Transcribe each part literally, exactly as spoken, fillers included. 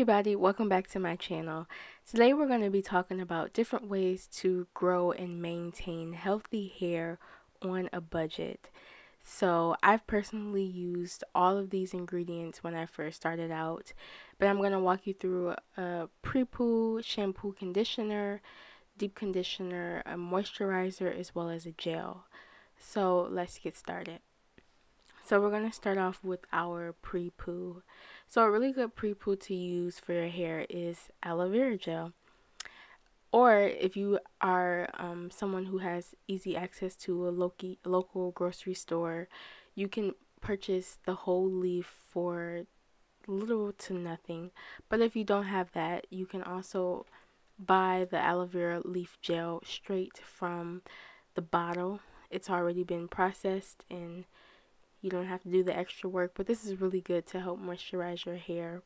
everybody, welcome back to my channel. Today we're going to be talking about different ways to grow and maintain healthy hair on a budget. So I've personally used all of these ingredients when I first started out, but I'm going to walk you through a pre-poo, shampoo, conditioner, deep conditioner, a moisturizer, as well as a gel. So let's get started. So we're going to start off with our pre-poo. So a really good pre-poo to use for your hair is aloe vera gel. Or if you are um, someone who has easy access to a local, local grocery store, you can purchase the whole leaf for little to nothing. But if you don't have that, you can also buy the aloe vera leaf gel straight from the bottle. It's already been processed and you don't have to do the extra work, but this is really good to help moisturize your hair.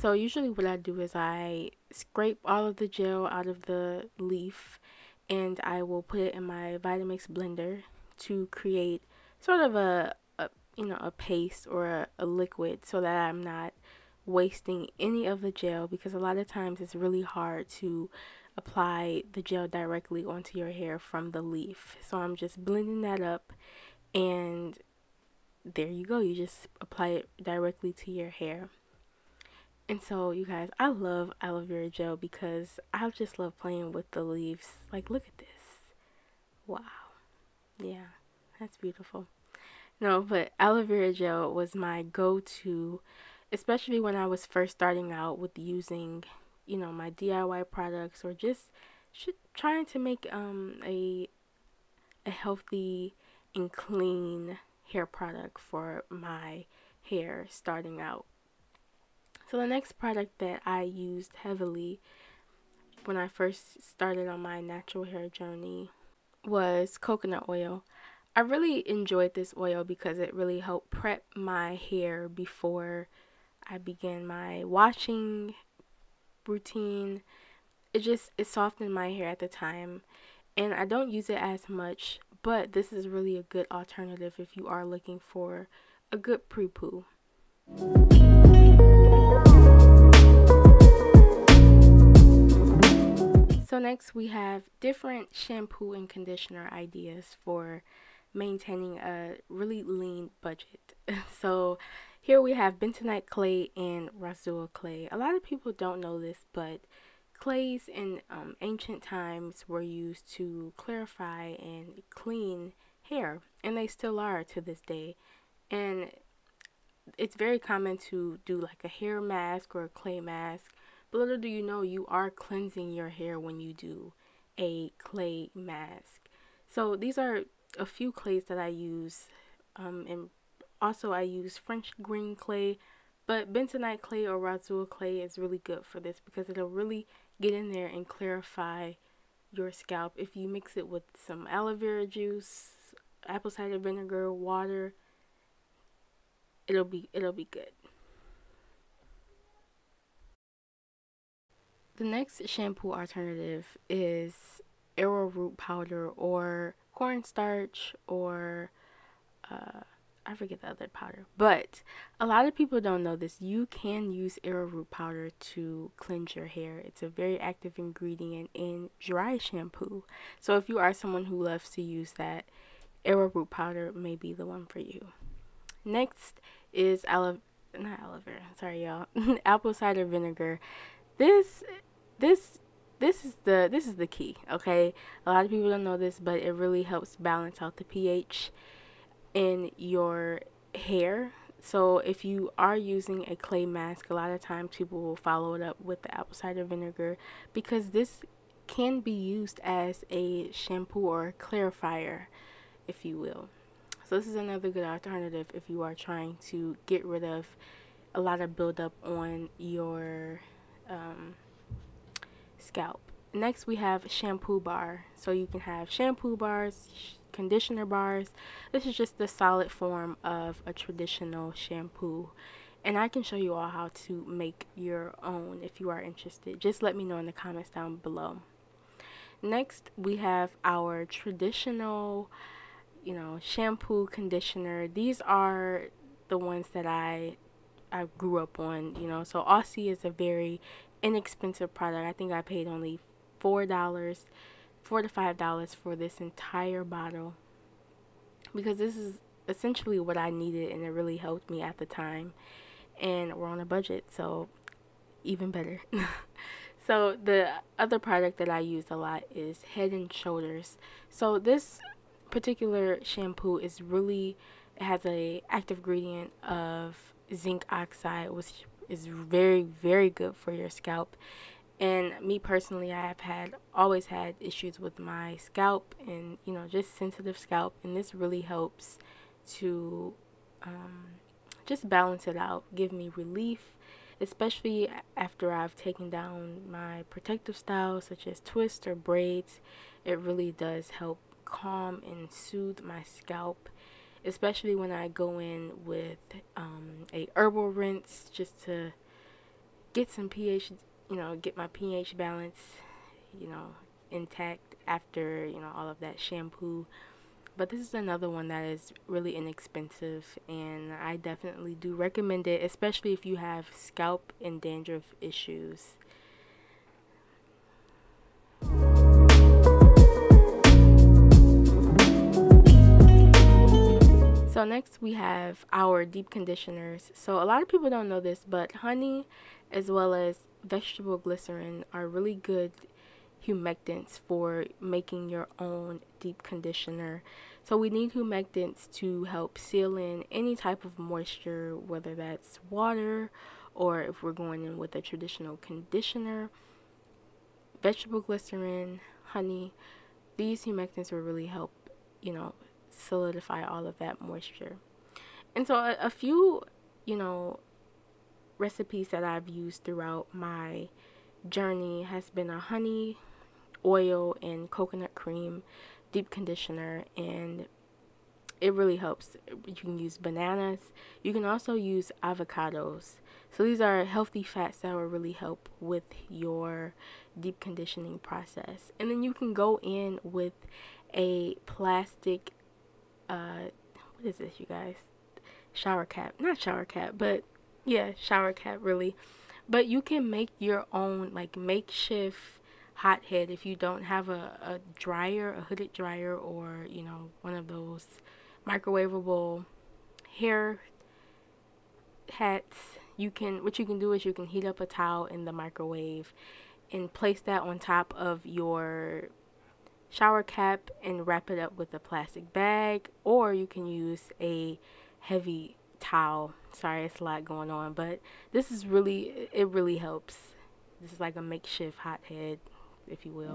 So usually what I do is I scrape all of the gel out of the leaf and I will put it in my Vitamix blender to create sort of a, a you know, a paste or a, a liquid so that I'm not wasting any of the gel, because a lot of times it's really hard to apply the gel directly onto your hair from the leaf. So I'm just blending that up. And there you go, you just apply it directly to your hair. And so you guys, I love aloe vera gel because I just love playing with the leaves. Like, look at this. Wow. Yeah, that's beautiful. No, but aloe vera gel was my go-to, especially when I was first starting out with using, you know, my D I Y products, or just trying to make um a a healthy and clean hair product for my hair starting out. So the next product that I used heavily when I first started on my natural hair journey was coconut oil. I really enjoyed this oil because it really helped prep my hair before I began my washing routine. It just it softened my hair at the time, and I don't use it as much, but this is really a good alternative if you are looking for a good pre-poo. So next we have different shampoo and conditioner ideas for maintaining a really lean budget. So here we have Bentonite Clay and Rhassoul Clay. A lot of people don't know this, but clays in um, ancient times were used to clarify and clean hair, and they still are to this day. And it's very common to do like a hair mask or a clay mask, but little do you know, you are cleansing your hair when you do a clay mask. So these are a few clays that I use, um, and also I use French green clay. But bentonite clay or Rhassoul clay is really good for this because it'll really get in there and clarify your scalp. If you mix it with some aloe vera juice, apple cider vinegar, water, it'll be it'll be good. The next shampoo alternative is arrowroot powder or cornstarch, or uh I forget the other powder, but a lot of people don't know this. You can use arrowroot powder to cleanse your hair. It's a very active ingredient in dry shampoo. So if you are someone who loves to use that, arrowroot powder may be the one for you. Next is aloe, not aloe vera, sorry y'all, apple cider vinegar. This, this, this is the, this is the key, okay? A lot of people don't know this, but it really helps balance out the pH in your hair. So if you are using a clay mask, a lot of times people will follow it up with the apple cider vinegar, because this can be used as a shampoo or clarifier, if you will. So this is another good alternative if you are trying to get rid of a lot of buildup on your um, scalp. Next we have shampoo bar. So you can have shampoo bars, sh conditioner bars. This is just the solid form of a traditional shampoo, and I can show you all how to make your own if you are interested. Just let me know in the comments down below. Next we have our traditional, you know, shampoo, conditioner. These are the ones that I I grew up on, you know. So Aussie is a very inexpensive product. I think I paid only four dollars four to five dollars for this entire bottle, because this is essentially what I needed, and it really helped me at the time, and we're on a budget, so even better. So the other product that I use a lot is Head and Shoulders. So this particular shampoo is really, it has a active ingredient of zinc oxide, which is very, very good for your scalp. And me personally, I have had always had issues with my scalp, and you know, just sensitive scalp, and this really helps to um, just balance it out, give me relief, especially after I've taken down my protective styles such as twists or braids. It really does help calm and soothe my scalp, especially when I go in with um, a herbal rinse, just to get some pH, you know, get my pH balance, you know, intact after, you know, all of that shampoo. But this is another one that is really inexpensive, and I definitely do recommend it, especially if you have scalp and dandruff issues. So next we have our deep conditioners. So a lot of people don't know this, but honey as well as vegetable glycerin are really good humectants for making your own deep conditioner. So we need humectants to help seal in any type of moisture, whether that's water or if we're going in with a traditional conditioner. Vegetable glycerin, honey, these humectants will really help, you know, solidify all of that moisture. And so a, a few, you know, recipes that I've used throughout my journey has been a honey, oil, and coconut cream deep conditioner, and it really helps. You can use bananas, you can also use avocados. So these are healthy fats that will really help with your deep conditioning process. And then you can go in with a plastic uh what is this, you guys, shower cap, not shower cap but yeah, shower cap really. But you can make your own, like, makeshift hot head if you don't have a, a dryer, a hooded dryer, or, you know, one of those microwavable hair hats. You can, what you can do is you can heat up a towel in the microwave and place that on top of your shower cap and wrap it up with a plastic bag, or you can use a heavy towel. Sorry, it's a lot going on, but this is really, it really helps. This is like a makeshift hot head, if you will.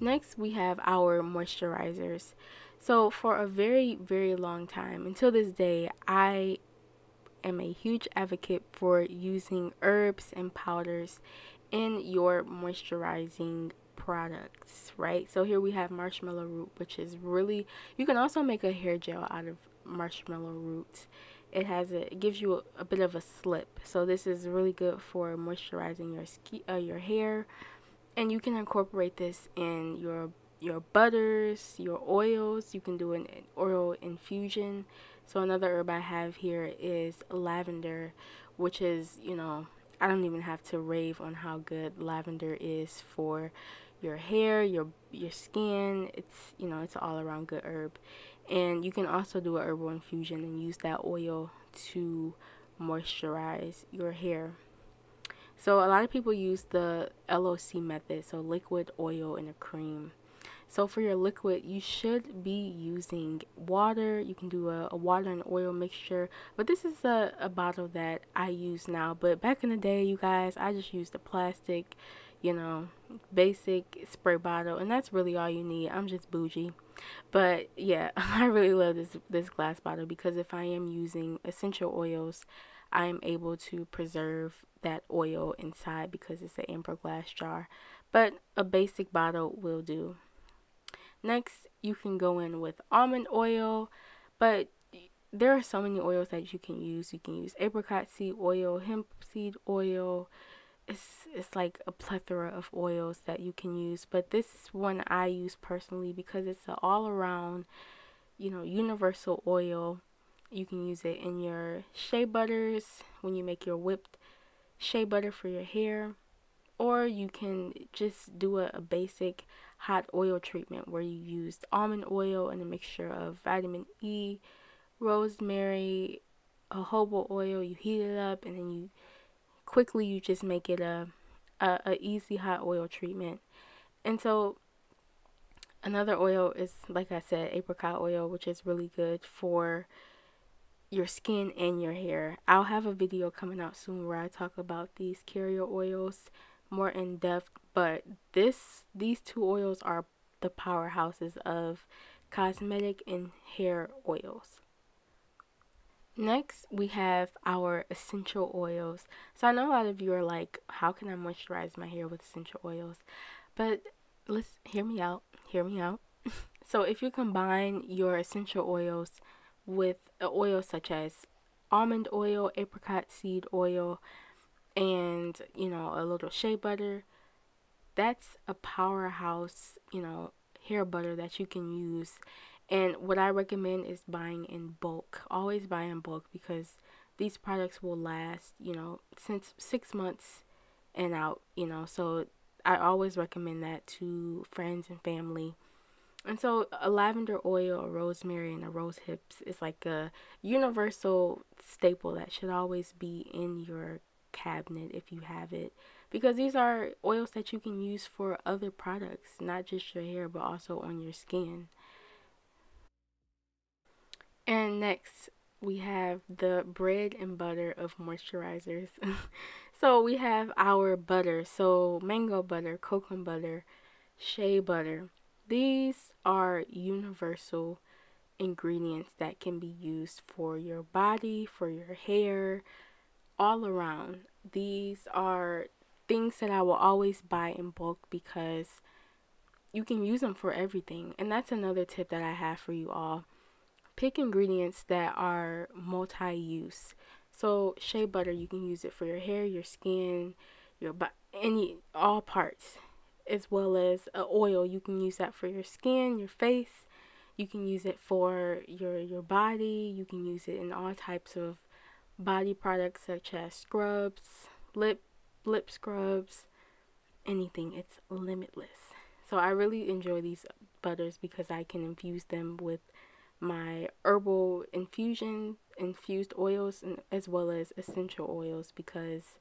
Next we have our moisturizers. So for a very, very long time, until this day, I am a huge advocate for using herbs and powders in your moisturizing products, right? So here we have marshmallow root, which is really, you can also make a hair gel out of marshmallow root. It has a, it gives you a, a bit of a slip, so this is really good for moisturizing your skin, uh, your hair, and you can incorporate this in your your butters, your oils. You can do an, an oil infusion. So another herb I have here is lavender, which is, you know, I don't even have to rave on how good lavender is for your hair, your your skin. It's, you know, it's an all-around good herb. And you can also do an herbal infusion and use that oil to moisturize your hair. So a lot of people use the L O C method, so liquid, oil, and a cream. So for your liquid, you should be using water. You can do a, a water and oil mixture, but this is a, a bottle that I use now. But back in the day, you guys, I just used a plastic, you know, basic spray bottle, and that's really all you need. I'm just bougie. But yeah, I really love this, this glass bottle, because if I am using essential oils, I am able to preserve that oil inside because it's an amber glass jar. But a basic bottle will do. Next, you can go in with almond oil, but there are so many oils that you can use. You can use apricot seed oil, hemp seed oil, it's it's like a plethora of oils that you can use, but this one I use personally because it's an all-around, you know, universal oil. You can use it in your shea butters when you make your whipped shea butter for your hair, or you can just do a, a basic hot oil treatment where you used almond oil and a mixture of vitamin E, rosemary, a jojoba oil. You heat it up and then you quickly you just make it a, a, a easy hot oil treatment. And so another oil is, like I said, apricot oil, which is really good for your skin and your hair. I'll have a video coming out soon where I talk about these carrier oils more in depth, but this these two oils are the powerhouses of cosmetic and hair oils. Next, we have our essential oils. So I know a lot of you are like, how can I moisturize my hair with essential oils? But let's hear me out, hear me out. So if you combine your essential oils with oils such as almond oil, apricot seed oil, and, you know, a little shea butter, that's a powerhouse, you know, hair butter that you can use. And what I recommend is buying in bulk. Always buy in bulk because these products will last, you know, since six months and out, you know. So I always recommend that to friends and family. And so a lavender oil, a rosemary, and a rose hips is like a universal staple that should always be in your cabinet if you have it, because these are oils that you can use for other products, not just your hair, but also on your skin. And next, we have the bread and butter of moisturizers. So we have our butter. So mango butter, coconut butter, shea butter. These are universal ingredients that can be used for your body, for your hair, all around. These are things that I will always buy in bulk because you can use them for everything. And that's another tip that I have for you all. Pick ingredients that are multi-use. So shea butter, you can use it for your hair, your skin, your body, any, all parts, as well as uh, oil. You can use that for your skin, your face. You can use it for your your body. You can use it in all types of body products such as scrubs, lip lip scrubs, anything. It's limitless. So I really enjoy these butters because I can infuse them with my herbal infusion infused oils, and as well as essential oils, because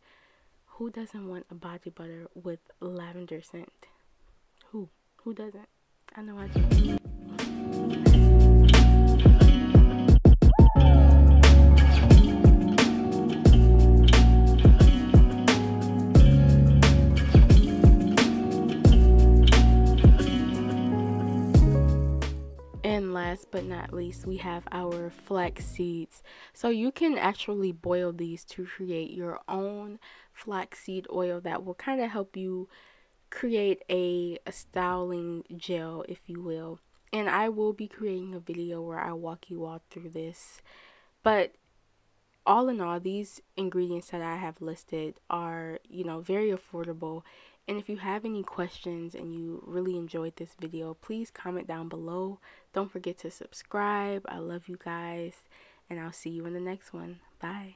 who doesn't want a body butter with lavender scent? Who? Who doesn't? I know I do. Last but not least, we have our flax seeds. So you can actually boil these to create your own flaxseed oil that will kind of help you create a, a styling gel, if you will. And I will be creating a video where I walk you all through this. But all in all, these ingredients that I have listed are, you know, very affordable. And if you have any questions and you really enjoyed this video, please comment down below. Don't forget to subscribe. I love you guys, and I'll see you in the next one. Bye.